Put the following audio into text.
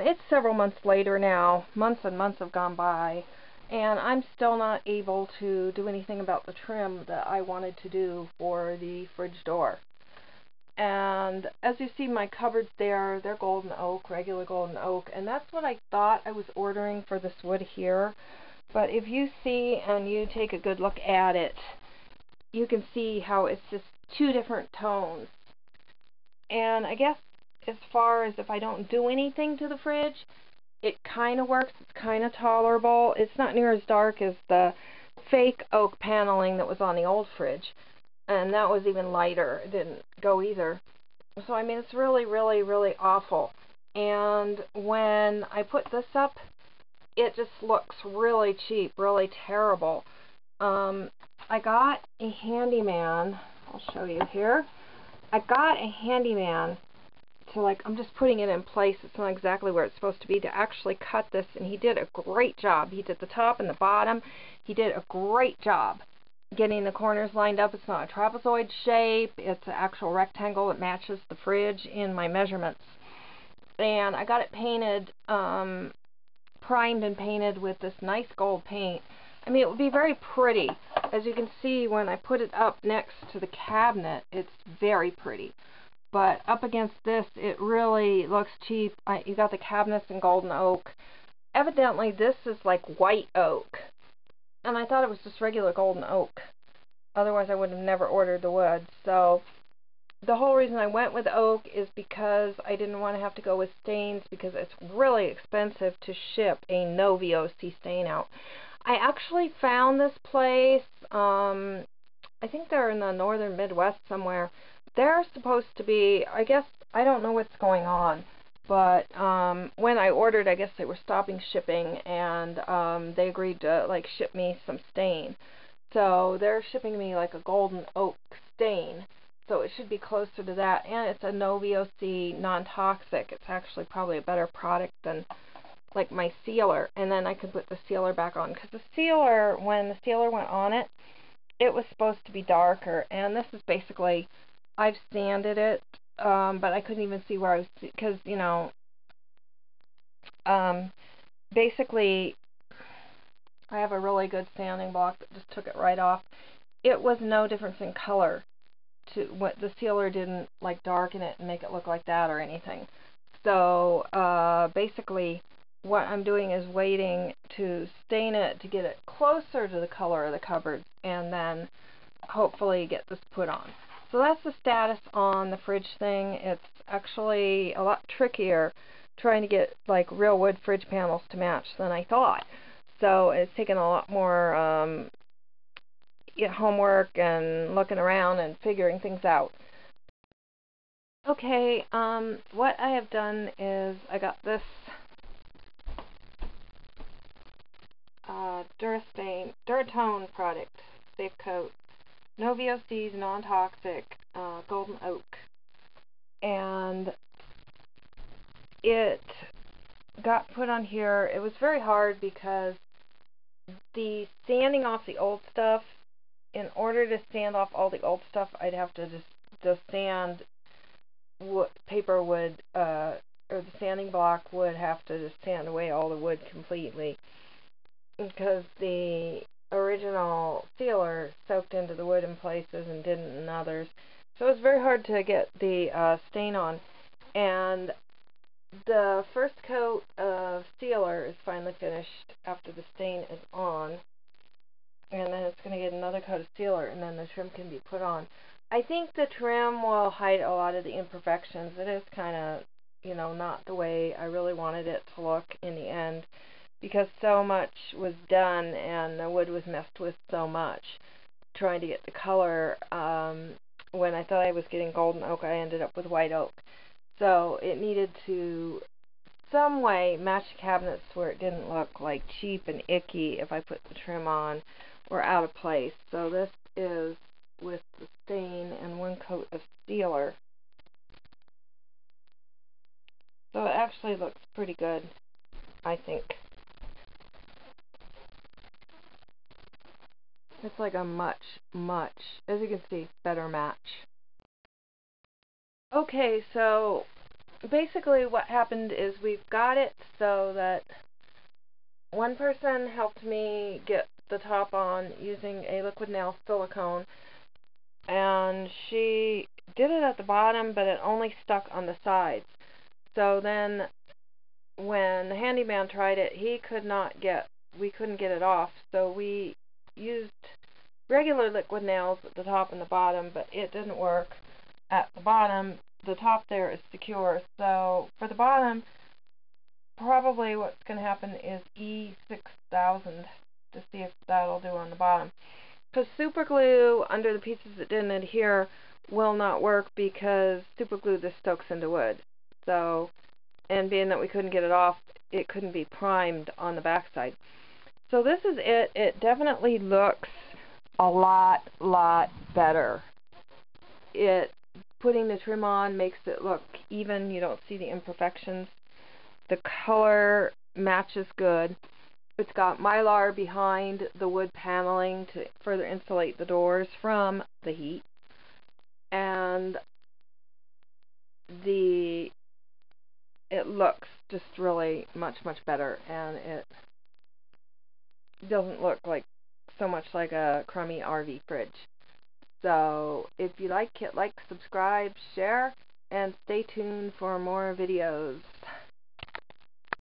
It's several months later now. Months and months have gone by, and I'm still not able to do anything about the trim that I wanted to do for the fridge door. And as you see, my cupboards there, they're golden oak, regular golden oak, and that's what I thought I was ordering for this wood here. But if you see and you take a good look at it, you can see how it's just two different tones. And I guess as far as if I don't do anything to the fridge, it kind of works. It's kind of tolerable. It's not near as dark as the fake oak paneling that was on the old fridge. And that was even lighter. It didn't go either. So, I mean, it's really, really, really awful. And when I put this up, it just looks really cheap, really terrible. I got a handyman. I'll show you here. I got a handyman to, like, I'm just putting it in place. It's not exactly where it's supposed to be, to actually cut this. And he did a great job. He did the top and the bottom. He did a great job getting the corners lined up. It's not a trapezoid shape. It's an actual rectangle. It matches the fridge in my measurements. And I got it painted, primed and painted with this nice gold paint. I mean, it would be very pretty. As you can see, when I put it up next to the cabinet, it's very pretty. But up against this, it really looks cheap. You got the cabinets in golden oak. Evidently, this is like white oak. And I thought it was just regular golden oak. Otherwise, I would have never ordered the wood. So, the whole reason I went with oak is because I didn't want to have to go with stains, because it's really expensive to ship a no VOC stain out. I actually found this place. I think they're in the northern Midwest somewhere. They're supposed to be, I guess, I don't know what's going on, but when I ordered, I guess they were stopping shipping, and they agreed to, like, ship me some stain. So they're shipping me, like, a golden oak stain. So it should be closer to that, and it's a no VOC, non-toxic. It's actually probably a better product than, like, my sealer. And then I could put the sealer back on, because the sealer, when the sealer went on it, it was supposed to be darker. And this is basically, I've sanded it, but I couldn't even see where I was, because, you know, basically, I have a really good sanding block that just took it right off. It was no difference in color. The sealer didn't, like, darken it and make it look like that or anything. So basically what I'm doing is waiting to stain it to get it closer to the color of the cupboards, and then hopefully get this put on. So that's the status on the fridge thing. It's actually a lot trickier trying to get, like, real wood fridge panels to match than I thought. So it's taken a lot more homework and looking around and figuring things out. Okay, what I have done is I got this Duratone product, Safe Coat, no VOCs, non-toxic, golden oak, and it got put on here. It was very hard because the sanding off the old stuff, in order to sand off all the old stuff, I'd have to just, the sand paper would, or the sanding block would have to just sand away all the wood completely, because the original sealer soaked into the wood in places and didn't in others. So it was very hard to get the stain on. And the first coat of sealer is finally finished after the stain is on. And then it's going to get another coat of sealer, and then the trim can be put on. I think the trim will hide a lot of the imperfections. It is kind of, you know, not the way I really wanted it to look in the end, because so much was done and the wood was messed with so much. Trying to get the color, when I thought I was getting golden oak, I ended up with white oak. So it needed to some way match the cabinets where it didn't look, like, cheap and icky if I put the trim on or out of place. So this is with the stain and one coat of sealer. So it actually looks pretty good, I think. It's like a much, as you can see, better match. Okay, so basically what happened is we've got it so that one person helped me get the top on using a liquid nail silicone, and she did it at the bottom, but it only stuck on the sides. So then when the handyman tried it, we couldn't get it off, so we used regular liquid nails at the top and the bottom, but it didn't work. At the bottom, the top there is secure, so for the bottom, probably what's going to happen is E6000 to see if that'll do on the bottom. Because super glue under the pieces that didn't adhere will not work, because super glue just soaks into wood. So, and being that we couldn't get it off, it couldn't be primed on the backside. So this is it. It definitely looks a lot better. Putting the trim on makes it look even. You don't see the imperfections. The color matches good. It's got Mylar behind the wood paneling to further insulate the doors from the heat. And it looks just really much better, and it doesn't look so much like a crummy RV fridge. So if you like it, subscribe, share, and stay tuned for more videos.